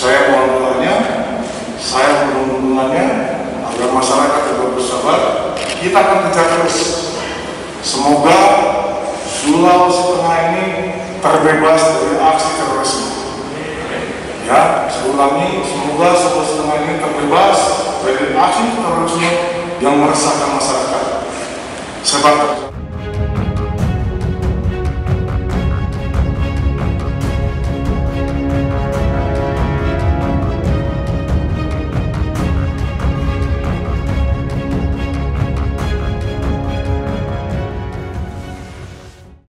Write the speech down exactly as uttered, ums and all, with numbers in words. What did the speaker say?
Saya mohon doanya, saya mohon dukungannya agar masyarakat tetap bersabar. Kita akan kejar terus. Semoga Sulawesi Tengah ini terbebas dari aksi terorisme. Ya, saya ulangi, semoga Sulawesi Tengah ini terbebas dari aksi terorisme yang meresahkan masyarakat. Sebab